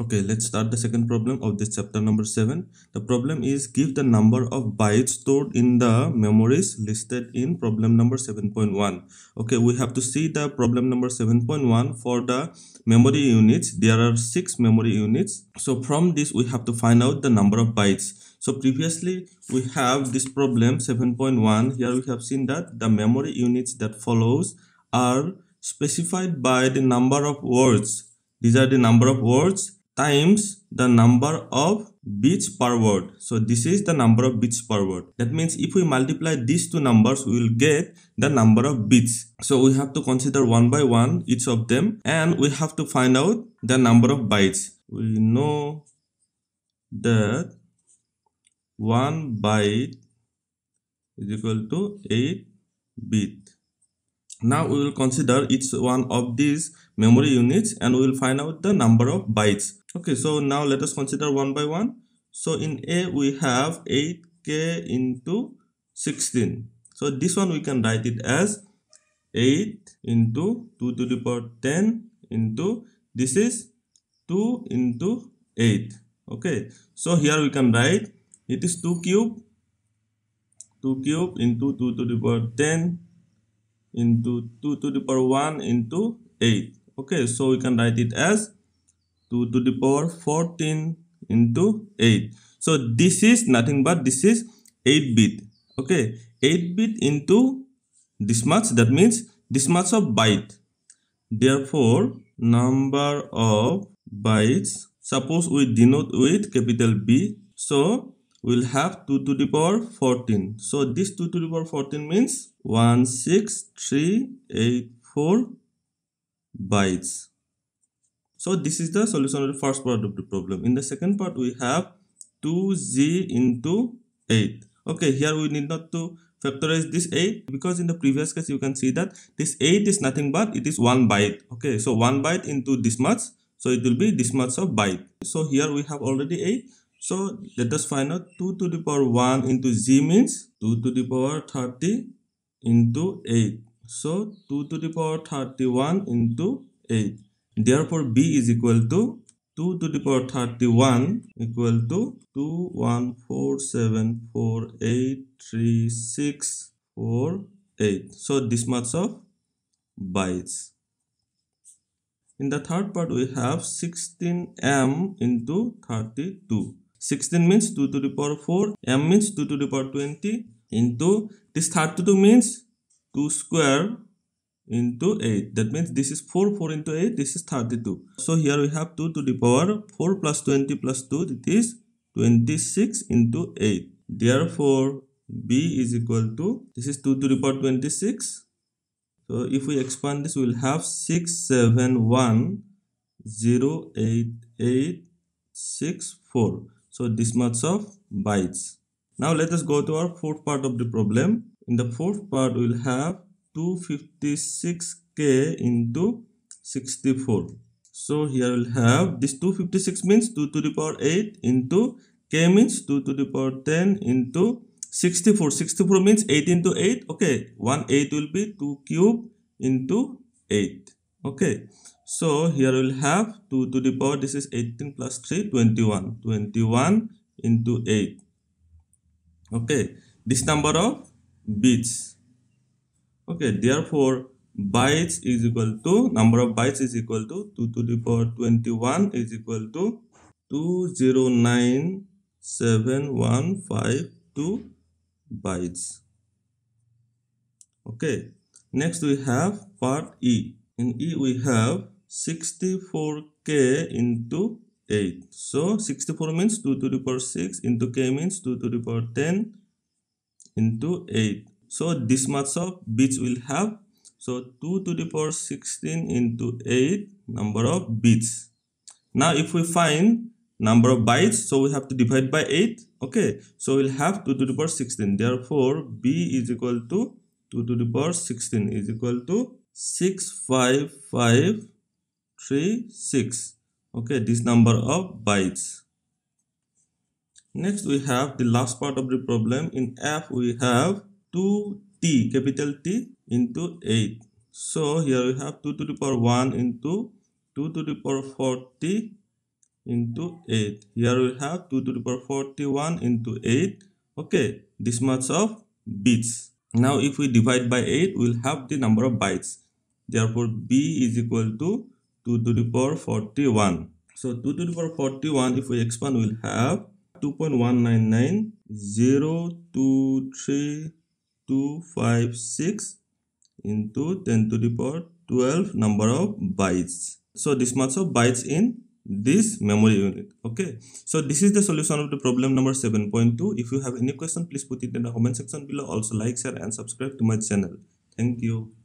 Okay, let's start the second problem of this chapter number 7. The problem is give the number of bytes stored in the memories listed in problem number 7.1. Okay, we have to see the problem number 7.1 for the memory units. There are 6 memory units. So from this we have to find out the number of bytes. So previously we have this problem 7.1. Here we have seen that the memory units that follows are specified by the number of words. These are the number of words times the number of bits per word. So this is the number of bits per word. That means if we multiply these two numbers, we will get the number of bits. So we have to consider one by one each of them, and we have to find out the number of bytes. We know that 1 byte is equal to 8 bit. Now we will consider each one of these memory units and we will find out the number of bytes. Okay, so now let us consider one by one. So in A we have 8k into 16. So this one we can write it as 8 into 2 to the power 10 into, this is 2 into 8. Okay, so here we can write it is 2 cube into 2 to the power 10 into 2 to the power 1 into 8. Okay, so we can write it as 2 to the power 14 into 8. So this is nothing but this is 8 bit. Okay, 8 bit into this much, that means this much of byte. Therefore, number of bytes, suppose we denote with capital B. So we'll have 2 to the power 14. So this 2 to the power 14 means 16384 bytes. So this is the solution of the first part of the problem. In the second part we have 2z into 8. Okay, here we need not to factorize this 8 because in the previous case you can see that this 8 is nothing but it is 1 byte. Okay, so 1 byte into this much. So it will be this much of byte. So here we have already 8. So let us find out 2 to the power 1 into z means 2 to the power 30 into 8. So 2 to the power 31 into 8. Therefore B is equal to 2 to the power 31 equal to 214748364 8. So this much of bytes. In the third part we have 16m into 32. 16 means 2 to the power 4, m means 2 to the power 20 into this 32 means 2 square into 8. That means this is 4, 4 into 8, this is 32. So here we have 2 to the power 4 plus 20 plus 2, it is 26 into 8. Therefore, B is equal to, this is 2 to the power 26. So if we expand this, we will have 671088864. So this much of bytes. Now let us go to our fourth part of the problem. In the fourth part, we will have 256k into 64. So here we will have this 256 means 2 to the power 8 into k means 2 to the power 10 into 64. 64 means 8 into 8. Okay, 1 8 will be 2 cube into 8. Okay, so here we will have 2 to the power, this is 18 plus 3, 21. 21 into 8. Okay, this number of bits. Okay, therefore bytes is equal to, number of bytes is equal to 2 to the power 21 is equal to 2097152 bytes. Okay, next we have part E. In E we have 64k into 8. So 64 means 2 to the power 6 into k means 2 to the power 10 into 8. So this much of bits will have. So 2 to the power 16 into 8 number of bits. Now if we find number of bytes, so we have to divide by 8. Okay, so we'll have 2 to the power 16. Therefore B is equal to 2 to the power 16 is equal to 65536. Okay, this number of bytes. Next we have the last part of the problem. In F we have 2t capital T into 8. So here we have 2 to the power 1 into 2 to the power 40 into 8. Here we have 2 to the power 41 into 8. Okay, this much of bits. Now if we divide by 8, we will have the number of bytes. Therefore B is equal to 2 to the power 41. So 2 to the power 41, if we expand, we will have 2.19902325 6 into 10 to the power 12 number of bytes. So this much of bytes in this memory unit. Okay, so this is the solution of the problem number 7.2. If you have any question, please put it in the comment section below. Also like, share and subscribe to my channel. Thank you.